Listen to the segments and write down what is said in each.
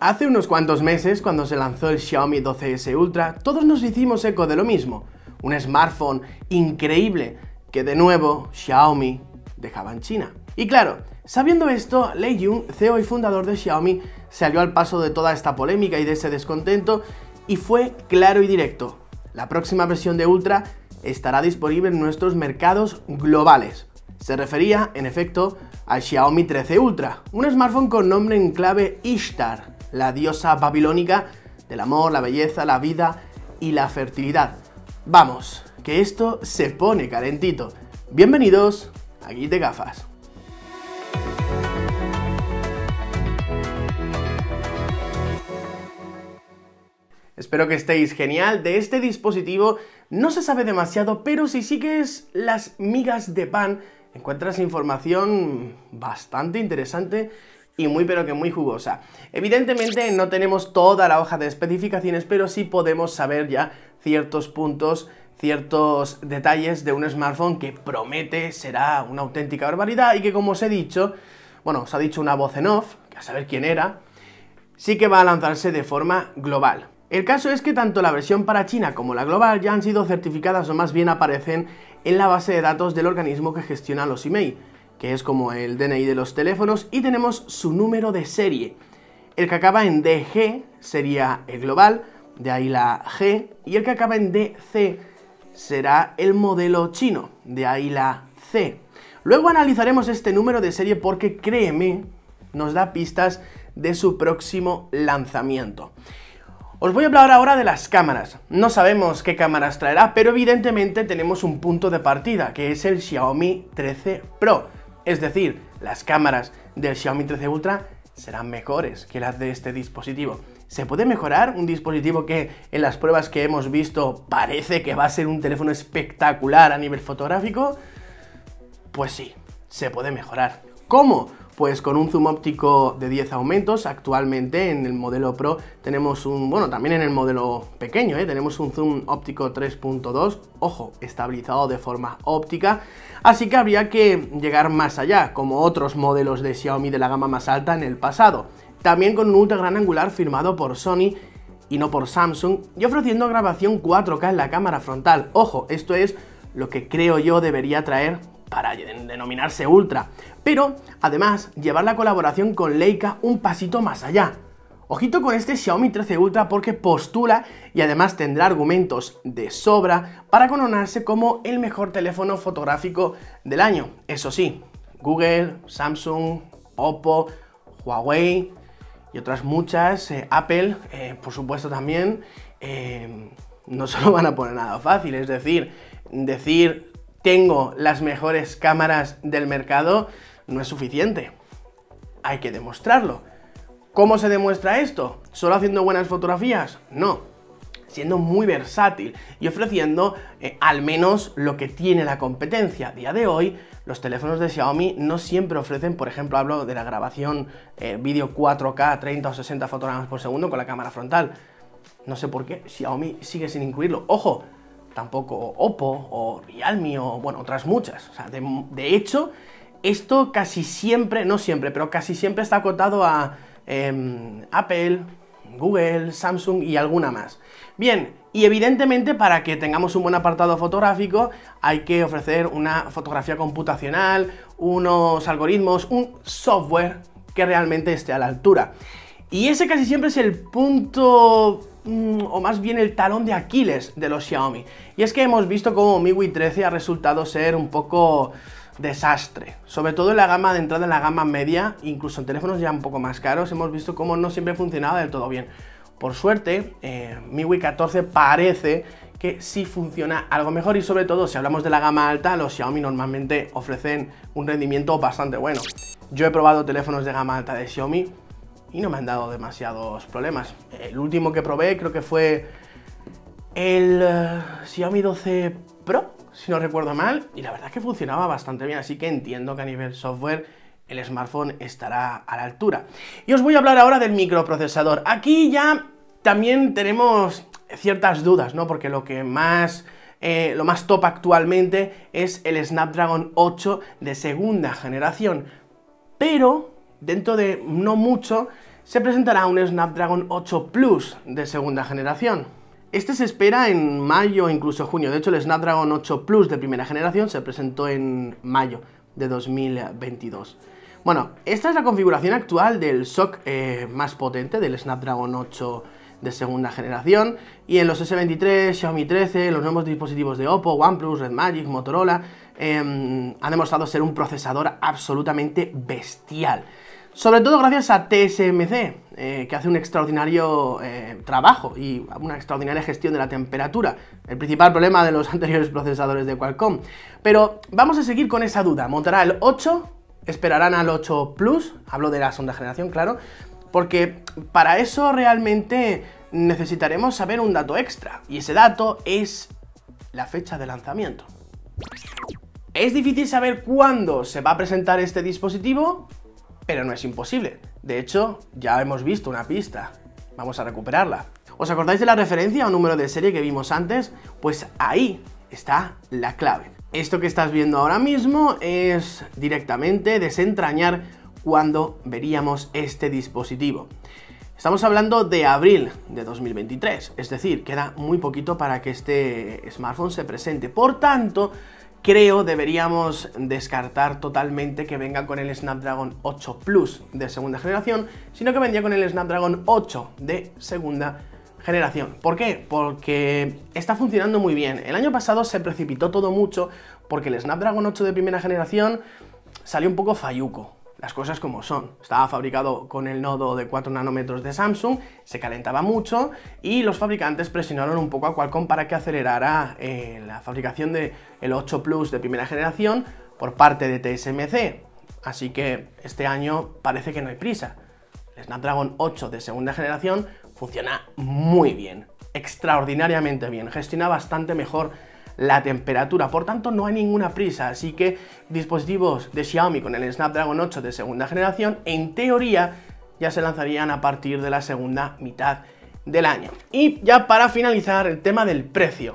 Hace unos cuantos meses, cuando se lanzó el Xiaomi 12S Ultra, todos nos hicimos eco de lo mismo. Un smartphone increíble que, de nuevo, Xiaomi dejaba en China. Y claro, sabiendo esto, Lei Jun, CEO y fundador de Xiaomi, salió al paso de toda esta polémica y de ese descontento y fue claro y directo. La próxima versión de Ultra estará disponible en nuestros mercados globales. Se refería, en efecto, al Xiaomi 13 Ultra, un smartphone con nombre en clave Ishtar, la diosa babilónica del amor, la belleza, la vida y la fertilidad. Vamos, que esto se pone calentito. Bienvenidos a Geekdegafas. Espero que estéis genial. De este dispositivo no se sabe demasiado, pero si sigues las migas de pan encuentras información bastante interesante y muy pero que muy jugosa. Evidentemente no tenemos toda la hoja de especificaciones, pero sí podemos saber ya ciertos puntos, ciertos detalles de un smartphone que promete será una auténtica barbaridad y que, como os he dicho, bueno, os ha dicho una voz en off, que a saber quién era, sí que va a lanzarse de forma global. El caso es que tanto la versión para China como la global ya han sido certificadas, o más bien aparecen en la base de datos del organismo que gestiona los IMEI, que es como el DNI de los teléfonos, y tenemos su número de serie. El que acaba en DG sería el global, de ahí la G, y el que acaba en DC será el modelo chino, de ahí la C. Luego analizaremos este número de serie porque, créeme, nos da pistas de su próximo lanzamiento. Os voy a hablar ahora de las cámaras. No sabemos qué cámaras traerá, pero evidentemente tenemos un punto de partida, que es el Xiaomi 13 Pro. Es decir, las cámaras del Xiaomi 13 Ultra serán mejores que las de este dispositivo. ¿Se puede mejorar un dispositivo que en las pruebas que hemos visto parece que va a ser un teléfono espectacular a nivel fotográfico? Pues sí, se puede mejorar. ¿Cómo? Pues con un zoom óptico de 10 aumentos. Actualmente en el modelo Pro tenemos un... bueno, también en el modelo pequeño, tenemos un zoom óptico 3.2, ojo, estabilizado de forma óptica. Así que habría que llegar más allá, como otros modelos de Xiaomi de la gama más alta en el pasado. También con un ultra gran angular firmado por Sony y no por Samsung, y ofreciendo grabación 4K en la cámara frontal. Ojo, esto es lo que creo yo debería traer para denominarse Ultra. Pero, además, llevar la colaboración con Leica un pasito más allá. Ojito con este Xiaomi 13 Ultra porque postula y además tendrá argumentos de sobra para coronarse como el mejor teléfono fotográfico del año. Eso sí, Google, Samsung, Oppo, Huawei y otras muchas, Apple, por supuesto también, no se lo van a poner nada fácil. Es decir, tengo las mejores cámaras del mercado no es suficiente. Hay que demostrarlo. ¿Cómo se demuestra esto? ¿Solo haciendo buenas fotografías? No. Siendo muy versátil y ofreciendo al menos lo que tiene la competencia. A día de hoy, los teléfonos de Xiaomi no siempre ofrecen, por ejemplo, hablo de la grabación vídeo 4K, 30 o 60 fotogramas por segundo con la cámara frontal. No sé por qué Xiaomi sigue sin incluirlo. ¡Ojo! Tampoco Oppo o Realme o, bueno, otras muchas. O sea, de hecho, esto casi siempre, no siempre, pero casi siempre está acotado a Apple, Google, Samsung y alguna más. Bien, y evidentemente para que tengamos un buen apartado fotográfico hay que ofrecer una fotografía computacional, unos algoritmos, un software que realmente esté a la altura. Y ese casi siempre es el punto... o más bien el talón de Aquiles de los Xiaomi. Y es que hemos visto cómo MIUI 14 ha resultado ser un poco desastre, sobre todo en la gama de entrada, en la gama media, incluso en teléfonos ya un poco más caros, hemos visto cómo no siempre funcionaba del todo bien. Por suerte, MIUI 14 parece que sí funciona algo mejor y, sobre todo, si hablamos de la gama alta, los Xiaomi normalmente ofrecen un rendimiento bastante bueno. Yo he probado teléfonos de gama alta de Xiaomi y no me han dado demasiados problemas. El último que probé creo que fue el Xiaomi 12 Pro, si no recuerdo mal, y la verdad es que funcionaba bastante bien, así que entiendo que a nivel software el smartphone estará a la altura. Y os voy a hablar ahora del microprocesador. Aquí ya también tenemos ciertas dudas, ¿no? Porque lo más top actualmente es el Snapdragon 8 de segunda generación, pero... dentro de no mucho se presentará un Snapdragon 8 Plus de segunda generación. Este se espera en mayo o incluso junio. De hecho, el Snapdragon 8 Plus de primera generación se presentó en mayo de 2022. Bueno, esta es la configuración actual del SoC más potente, del Snapdragon 8 de segunda generación, y en los S23, Xiaomi 13, los nuevos dispositivos de Oppo, OnePlus, Redmagic, Motorola, han demostrado ser un procesador absolutamente bestial. Sobre todo gracias a TSMC, que hace un extraordinario trabajo y una extraordinaria gestión de la temperatura, el principal problema de los anteriores procesadores de Qualcomm. Pero vamos a seguir con esa duda. ¿Montará el 8? ¿Esperarán al 8 Plus? Hablo de la segunda generación, claro, porque para eso realmente necesitaremos saber un dato extra, y ese dato es la fecha de lanzamiento. Es difícil saber cuándo se va a presentar este dispositivo, pero no es imposible. De hecho, ya hemos visto una pista. Vamos a recuperarla. ¿Os acordáis de la referencia o número de serie que vimos antes? Pues ahí está la clave. Esto que estás viendo ahora mismo es directamente desentrañar cuando veríamos este dispositivo. Estamos hablando de abril de 2023, es decir, queda muy poquito para que este smartphone se presente. Por tanto, creo deberíamos descartar totalmente que venga con el Snapdragon 8 Plus de segunda generación, sino que vendría con el Snapdragon 8 de segunda generación. ¿Por qué? Porque está funcionando muy bien. El año pasado se precipitó todo mucho porque el Snapdragon 8 de primera generación salió un poco falluco. Las cosas como son. Estaba fabricado con el nodo de 4 nanómetros de Samsung, se calentaba mucho y los fabricantes presionaron un poco a Qualcomm para que acelerara la fabricación del 8 Plus de primera generación por parte de TSMC. Así que este año parece que no hay prisa. El Snapdragon 8 de segunda generación funciona muy bien, extraordinariamente bien, gestiona bastante mejor la temperatura, por tanto no hay ninguna prisa, así que dispositivos de Xiaomi con el Snapdragon 8 de segunda generación, en teoría, ya se lanzarían a partir de la segunda mitad del año. Y ya para finalizar, el tema del precio.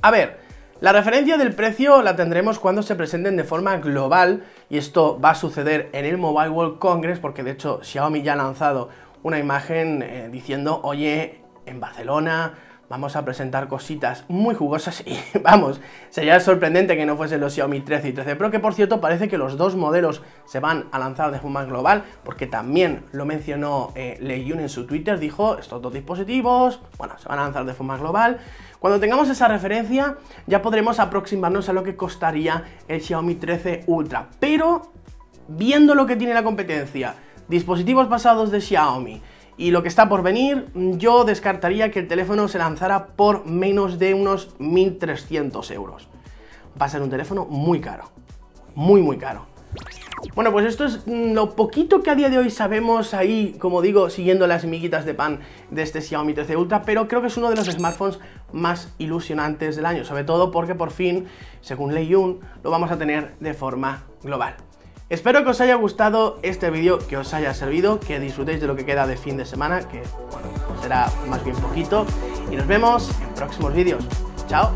A ver, la referencia del precio la tendremos cuando se presenten de forma global, y esto va a suceder en el Mobile World Congress, porque de hecho Xiaomi ya ha lanzado una imagen diciendo, oye, en Barcelona vamos a presentar cositas muy jugosas y vamos, sería sorprendente que no fuesen los Xiaomi 13 y 13 Pro, que por cierto parece que los dos modelos se van a lanzar de forma global, porque también lo mencionó Lei Jun en su Twitter, dijo, estos dos dispositivos, bueno, se van a lanzar de forma global. Cuando tengamos esa referencia ya podremos aproximarnos a lo que costaría el Xiaomi 13 Ultra, pero viendo lo que tiene la competencia, dispositivos pasados de Xiaomi, y lo que está por venir, yo descartaría que el teléfono se lanzara por menos de unos 1.300 euros. Va a ser un teléfono muy caro, muy caro. Bueno, pues esto es lo poquito que a día de hoy sabemos ahí, como digo, siguiendo las miguitas de pan de este Xiaomi 13 Ultra, pero creo que es uno de los smartphones más ilusionantes del año, sobre todo porque por fin, según Lei Jun, lo vamos a tener de forma global. Espero que os haya gustado este vídeo, que os haya servido, que disfrutéis de lo que queda de fin de semana, que bueno, será más bien poquito, y nos vemos en próximos vídeos. ¡Chao!